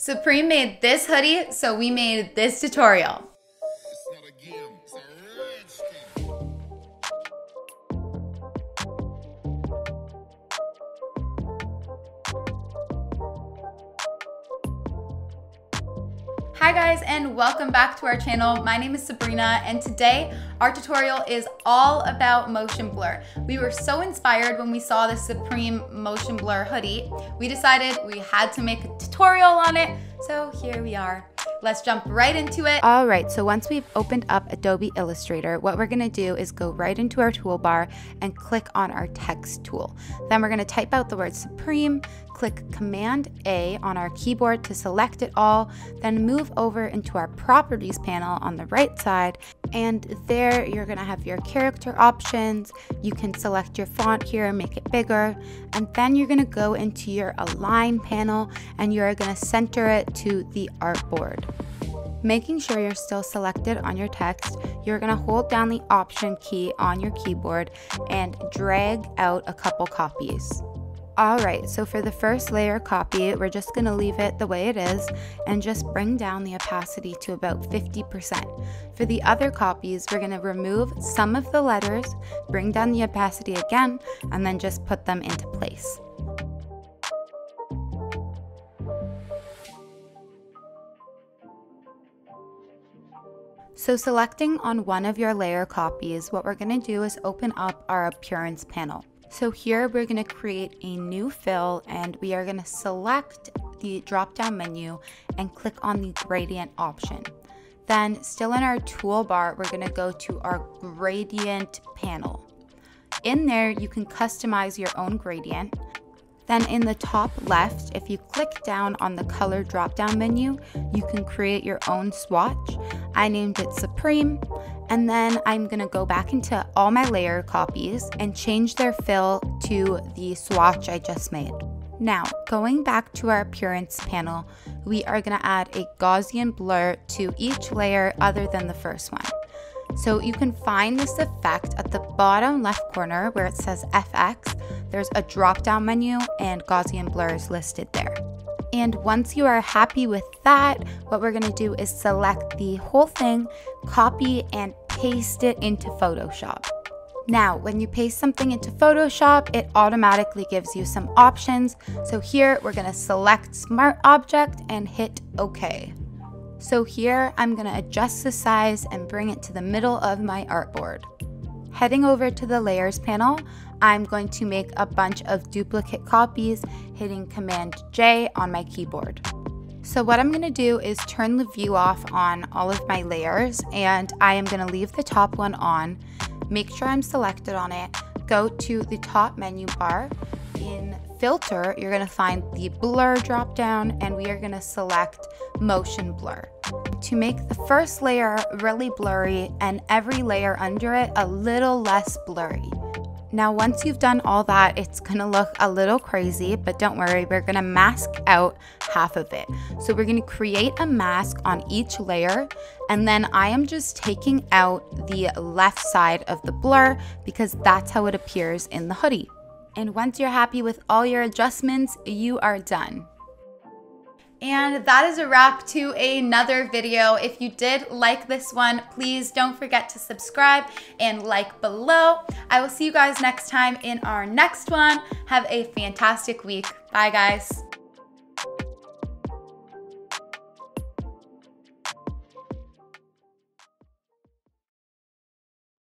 Supreme made this hoodie, so we made this tutorial. Hi guys, and welcome back to our channel. My name is Sabrina, and today our tutorial is all about motion blur. We were so inspired when we saw the Supreme motion blur hoodie. We decided we had to make a tutorial on it, so here we are. Let's jump right into it. All right, so once we've opened up Adobe Illustrator, what we're gonna do is go right into our toolbar and click on our text tool. Then we're gonna type out the word Supreme, click Command A on our keyboard to select it all, then move over into our properties panel on the right side, and there you're gonna have your character options. You can select your font here, make it bigger, and then you're gonna go into your align panel and you're gonna center it to the artboard. Making sure you're still selected on your text, you're gonna hold down the Option key on your keyboard and drag out a couple copies. All right, so for the first layer copy, we're just gonna leave it the way it is and just bring down the opacity to about 50%. For the other copies, we're gonna remove some of the letters, bring down the opacity again, and then just put them into place. So selecting on one of your layer copies, what we're gonna do is open up our appearance panel. So here we're gonna create a new fill and we are gonna select the drop-down menu and click on the gradient option. Then still in our toolbar, we're gonna go to our gradient panel. In there, you can customize your own gradient. Then in the top left, if you click down on the color drop-down menu, you can create your own swatch. I named it Supreme. And then I'm gonna go back into all my layer copies and change their fill to the swatch I just made. Now, going back to our appearance panel, we are gonna add a Gaussian blur to each layer other than the first one. So you can find this effect at the bottom left corner where it says FX, there's a drop-down menu and Gaussian blur is listed there. And once you are happy with that, what we're gonna do is select the whole thing, copy and paste it into Photoshop. Now, when you paste something into Photoshop, it automatically gives you some options. So here, we're gonna select Smart Object and hit OK. So here, I'm gonna adjust the size and bring it to the middle of my artboard. Heading over to the Layers panel, I'm going to make a bunch of duplicate copies, hitting Command J on my keyboard. So what I'm gonna do is turn the view off on all of my layers, and I am gonna leave the top one on, make sure I'm selected on it, go to the top menu bar, in Filter, you're gonna find the Blur dropdown, and we are gonna select Motion Blur. To make the first layer really blurry and every layer under it a little less blurry. Now, once you've done all that, it's gonna look a little crazy, but don't worry, we're gonna mask out half of it. So we're gonna create a mask on each layer, and then I am just taking out the left side of the blur because that's how it appears in the hoodie. And once you're happy with all your adjustments, you are done. And that is a wrap to another video. If you did like this one, please don't forget to subscribe and like below. I will see you guys next time in our next one. Have a fantastic week. Bye guys.